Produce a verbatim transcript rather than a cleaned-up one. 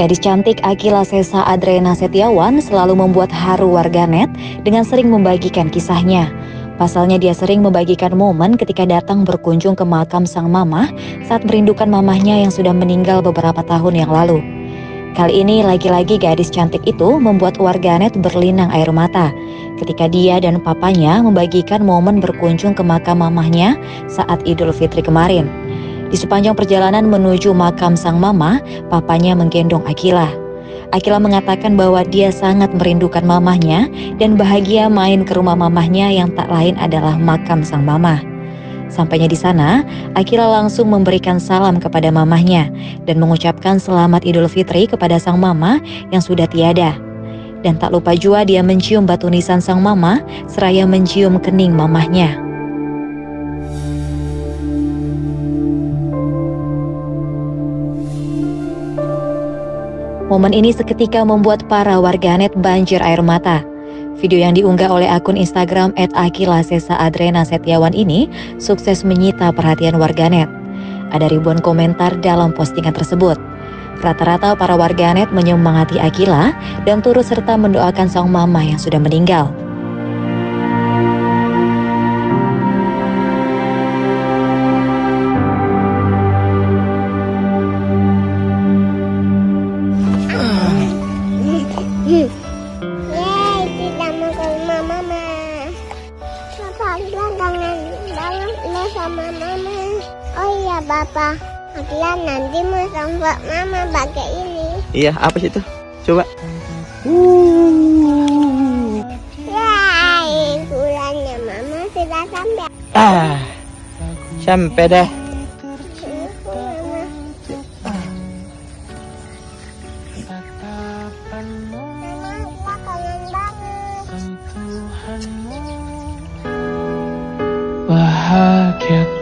Gadis cantik Aqilla Sesha Adrena Setiawan selalu membuat haru warganet dengan sering membagikan kisahnya. Pasalnya dia sering membagikan momen ketika datang berkunjung ke makam sang mamah saat merindukan mamahnya yang sudah meninggal beberapa tahun yang lalu. Kali ini lagi-lagi gadis cantik itu membuat warganet berlinang air mata ketika dia dan papanya membagikan momen berkunjung ke makam mamahnya saat Idul Fitri kemarin. Di sepanjang perjalanan menuju makam sang mama, papanya menggendong Aqilla. Aqilla mengatakan bahwa dia sangat merindukan mamahnya dan bahagia main ke rumah mamahnya yang tak lain adalah makam sang mama. Sampainya di sana, Aqilla langsung memberikan salam kepada mamahnya dan mengucapkan selamat Idul Fitri kepada sang mama yang sudah tiada. Dan tak lupa jua dia mencium batu nisan sang mama seraya mencium kening mamahnya. Momen ini seketika membuat para warganet banjir air mata. Video yang diunggah oleh akun Instagram et Aqilla Sesha Adrena Setiawan ini sukses menyita perhatian warganet. Ada ribuan komentar dalam postingan tersebut. Rata-rata para warganet menyemangati Aqilla dan turut serta mendoakan sang mama yang sudah meninggal. Yeay, kita mau ke rumah mama. Bapak kangen banget nih sama mama. Oh iya bapak, Aqilla nanti mau sama mama pakai ini. Iya, apa sih itu? Coba. Wuuuuh. Yeay, bulannya mama sudah sampai. Ah, sampai deh. Bahagia